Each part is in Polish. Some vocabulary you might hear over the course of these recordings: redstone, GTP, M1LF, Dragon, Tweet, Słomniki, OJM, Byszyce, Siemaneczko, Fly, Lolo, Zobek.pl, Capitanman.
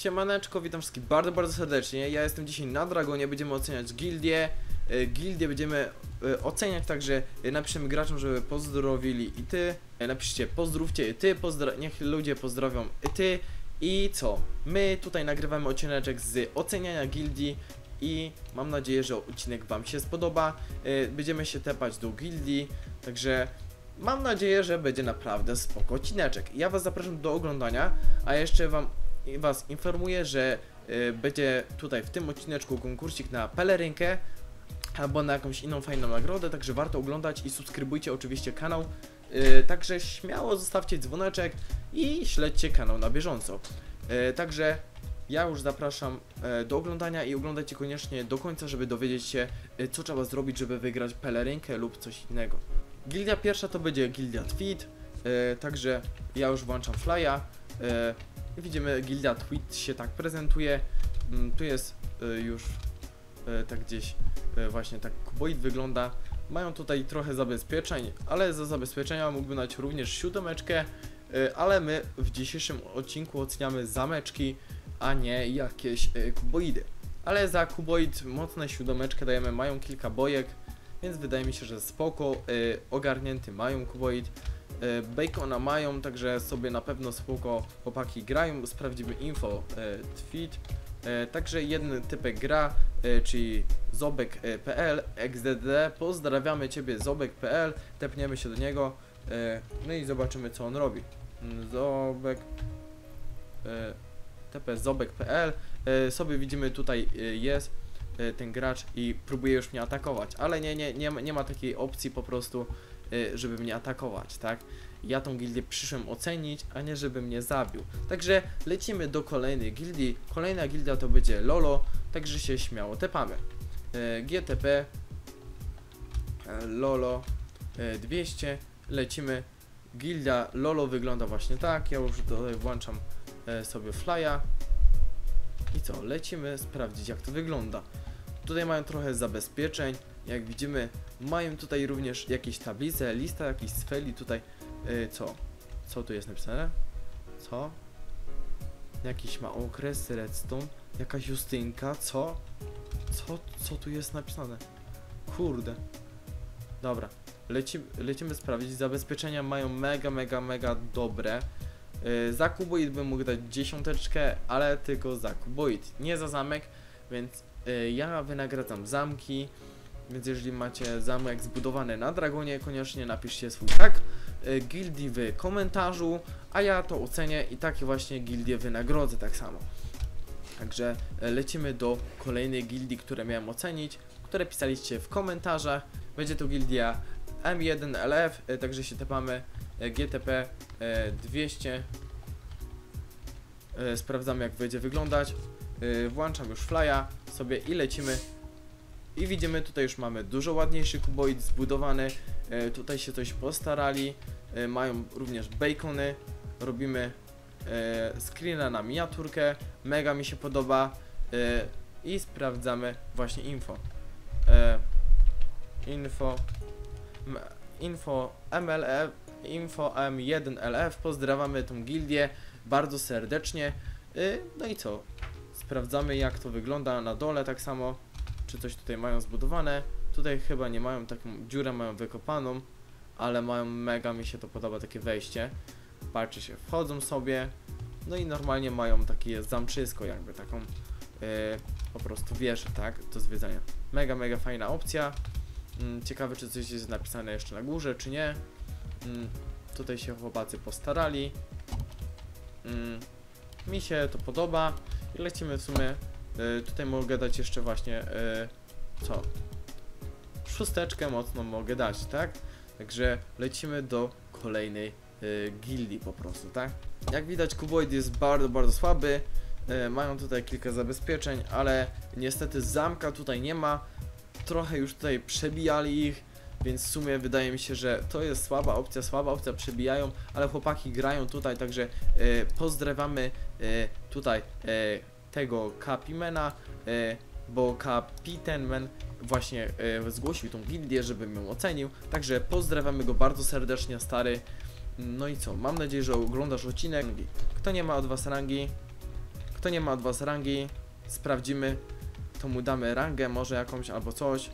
Siemaneczko, witam wszystkich bardzo, bardzo serdecznie. Ja jestem dzisiaj na Dragonie, będziemy oceniać gildię. Gildię będziemy oceniać, także napiszemy graczom, żeby pozdrowili i ty. Napiszcie pozdrówcie i ty, niech ludzie pozdrawią i ty. I co? My tutaj nagrywamy odcineczek z oceniania gildii i mam nadzieję, że odcinek wam się spodoba. Będziemy się tepać do gildii, także mam nadzieję, że będzie naprawdę spoko odcineczek. Ja was zapraszam do oglądania, a jeszcze was informuję, że będzie tutaj w tym odcineczku konkursik na pelerynkę albo na jakąś inną fajną nagrodę, także warto oglądać i subskrybujcie oczywiście kanał, także śmiało zostawcie dzwoneczek i śledźcie kanał na bieżąco. Także ja już zapraszam do oglądania i oglądajcie koniecznie do końca, żeby dowiedzieć się, co trzeba zrobić, żeby wygrać pelerynkę lub coś innego. Gildia pierwsza to będzie gildia Tweet, także ja już włączam Fly'a. Widzimy, gildia Tweet się tak prezentuje. Tu jest już tak gdzieś właśnie tak kuboid wygląda. Mają tutaj trochę zabezpieczeń, ale za zabezpieczenia mógłbym dać również siódemeczkę, ale my w dzisiejszym odcinku oceniamy zameczki, a nie jakieś kuboidy. Ale za kuboid mocne siódemeczkę dajemy, mają kilka bojek, więc wydaje mi się, że spoko. Ogarnięty mają kuboid, bacona mają, także sobie na pewno spoko chłopaki grają. Sprawdzimy info Tweet. Także jeden typek gra, czyli Zobek.pl XDD. Pozdrawiamy ciebie, Zobek.pl. Tepniemy się do niego, no i zobaczymy, co on robi. Zobek TP Zobek.pl. Sobie widzimy, tutaj jest ten gracz i próbuje już mnie atakować, ale nie ma takiej opcji po prostu, żeby mnie atakować, tak? Ja tą gildię przyszłem ocenić, a nie żeby mnie zabił. Także lecimy do kolejnej gildii. Kolejna gildia to będzie Lolo, także się śmiało tepamy. GTP Lolo 200, lecimy. Gildia Lolo wygląda właśnie tak. Ja już tutaj włączam sobie Fly'a. I co? Lecimy sprawdzić, jak to wygląda. Tutaj mają trochę zabezpieczeń, jak widzimy. Mają tutaj również jakieś tablice, lista jakichś sfeli tutaj. Co? Co tu jest napisane? Co? Jakiś ma okres, redstone, jakaś Justynka, co? Co tu jest napisane? Kurde. Dobra, lecimy sprawdzić. Zabezpieczenia mają mega dobre. Za kuboid bym mógł dać dziesiąteczkę, ale tylko za kuboid, nie za zamek, więc ja wynagradzam zamki. Więc jeżeli macie zamek zbudowany na Dragonie, koniecznie napiszcie swój tak gildii w komentarzu, a ja to ocenię i takie właśnie gildie wynagrodzę tak samo. Także lecimy do kolejnej gildii, które miałem ocenić, które pisaliście w komentarzach. Będzie to gildia M1LF, także się tepamy. GTP 200. Sprawdzamy, jak będzie wyglądać. Włączam już Fly'a sobie i lecimy. I widzimy, tutaj już mamy dużo ładniejszy kuboid zbudowany. Tutaj się coś postarali. Mają również bacony. Robimy screena na miniaturkę. Mega mi się podoba. I sprawdzamy właśnie info. Info M1LF. Pozdrawiamy tą gildię bardzo serdecznie. No i co? Sprawdzamy, jak to wygląda na dole tak samo. Czy coś tutaj mają zbudowane? Tutaj chyba nie mają, taką dziurę mają wykopaną, ale mają, mega mi się to podoba, takie wejście. Patrzy się, wchodzą sobie, no i normalnie mają takie zamczysko, jakby taką po prostu wieżę, tak, do zwiedzania. Mega fajna opcja. Ciekawe, czy coś jest napisane jeszcze na górze, czy nie. Tutaj się chłopacy postarali. Mi się to podoba i lecimy w sumie. Tutaj mogę dać jeszcze właśnie co? Szósteczkę mocno mogę dać, tak? Także lecimy do kolejnej gildii po prostu, tak? Jak widać, kuboid jest bardzo słaby. Mają tutaj kilka zabezpieczeń, ale niestety zamka tutaj nie ma. Trochę już tutaj przebijali ich, więc w sumie wydaje mi się, że to jest słaba opcja, przebijają, ale chłopaki grają tutaj, także pozdrawiamy tutaj tego Capitanmana, bo Capitanman właśnie zgłosił tą gildię, żebym ją ocenił. Także pozdrawiamy go bardzo serdecznie, stary. No i co? Mam nadzieję, że oglądasz odcinek. Kto nie ma od was rangi, Kto nie ma od was rangi, sprawdzimy, to mu damy rangę może jakąś albo coś.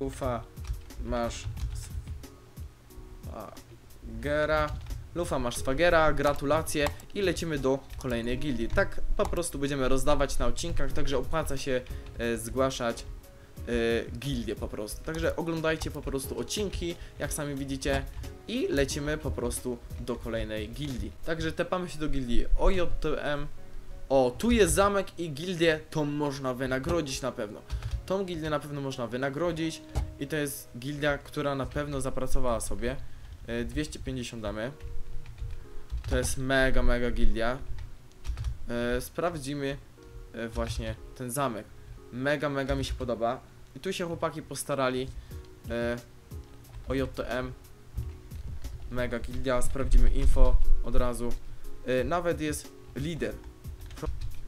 Lufa, masz swagera. Lufa, masz swagera, gratulacje. I lecimy do kolejnej gildii. Tak po prostu będziemy rozdawać na odcinkach, także opłaca się zgłaszać gildię po prostu. Także oglądajcie po prostu odcinki, jak sami widzicie. I lecimy po prostu do kolejnej gildii. Także tepamy się do gildii OJM. O, tu jest zamek i gildię to można wynagrodzić na pewno. Tą gildię na pewno można wynagrodzić. I to jest gildia, która na pewno zapracowała sobie 250 damy. To jest mega gildia. Sprawdzimy właśnie ten zamek. Mega mi się podoba. I tu się chłopaki postarali. OJM. Mega gildia, sprawdzimy info od razu. Nawet jest lider.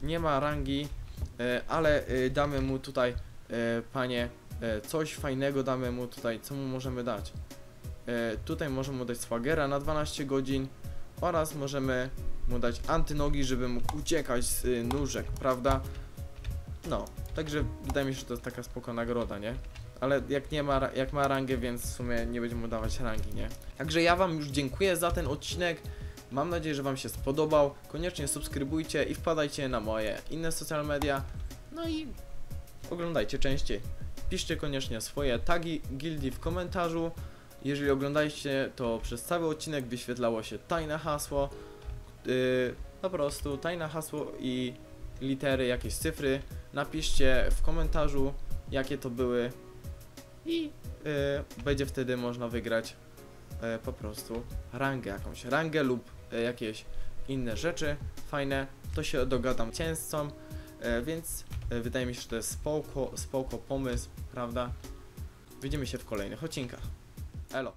Nie ma rangi, ale damy mu tutaj, panie, coś fajnego damy mu tutaj. Co mu możemy dać? Tutaj możemy mu dać swagera na 12 godzin oraz możemy mu dać antynogi, żeby mógł uciekać z nóżek, prawda? No, także wydaje mi się, że to jest taka spoko nagroda, nie? Ale jak ma rangę, więc w sumie nie będziemy mu dawać rangi, nie? Także ja wam już dziękuję za ten odcinek. Mam nadzieję, że wam się spodobał. Koniecznie subskrybujcie i wpadajcie na moje inne social media. No i oglądajcie częściej. Piszcie koniecznie swoje tagi gildii w komentarzu. Jeżeli oglądaliście, to przez cały odcinek wyświetlało się tajne hasło. Po prostu tajne hasło i litery, jakieś cyfry. Napiszcie w komentarzu, jakie to były. I będzie wtedy można wygrać po prostu rangę jakąś, rangę lub jakieś inne rzeczy fajne, to się dogadam ciężcom, więc wydaje mi się, że to jest spoko pomysł, prawda? Widzimy się w kolejnych odcinkach. Elo!